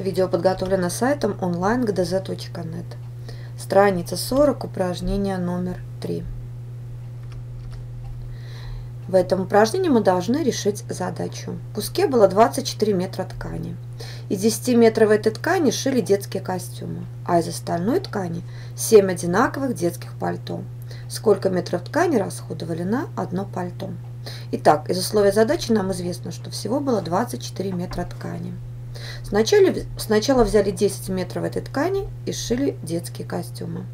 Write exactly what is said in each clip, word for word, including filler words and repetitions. Видео подготовлено сайтом онлайн точка джи ди зет точка нет. Страница сорок, упражнение номер три. В этом упражнении мы должны решить задачу. В куске было двадцать четыре метра ткани. Из десяти метров этой ткани шили детские костюмы, а из остальной ткани семь одинаковых детских пальто. Сколько метров ткани расходовали на одно пальто? Итак, из условий задачи нам известно, что всего было двадцать четыре метра ткани. Сначала, сначала взяли десять метров этой ткани и сшили детские костюмы,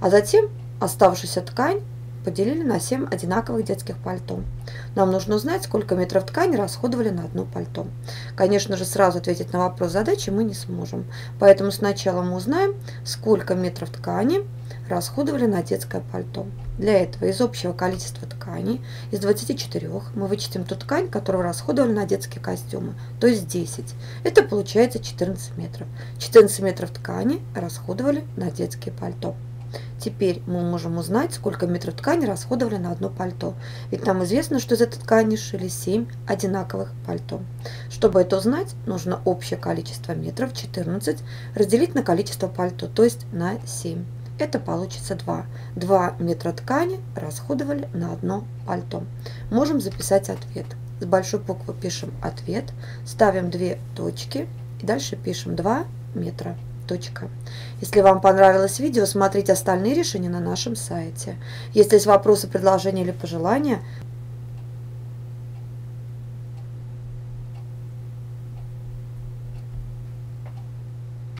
а затем оставшуюся ткань поделили на семь одинаковых детских пальто. Нам нужно узнать, сколько метров ткани расходовали на одно пальто. Конечно же, сразу ответить на вопрос задачи мы не сможем, поэтому сначала мы узнаем, сколько метров ткани расходовали на детское пальто. Для этого из общего количества тканей, из двадцати четырёх, мы вычтем ту ткань, которую расходовали на детские костюмы, то есть десять. Это получается четырнадцать метров. четырнадцать метров ткани расходовали на детские пальто. Теперь мы можем узнать, сколько метров ткани расходовали на одно пальто. Ведь нам известно, что из этой ткани шили семь одинаковых пальто. Чтобы это узнать, нужно общее количество метров, четырнадцать, разделить на количество пальто, то есть на семь. Это получится два. два метра ткани расходовали на одно пальто. Можем записать ответ. С большой буквы пишем ответ, ставим две точки и дальше пишем два метра. Точка. Если вам понравилось видео, смотрите остальные решения на нашем сайте. Если есть вопросы, предложения или пожелания,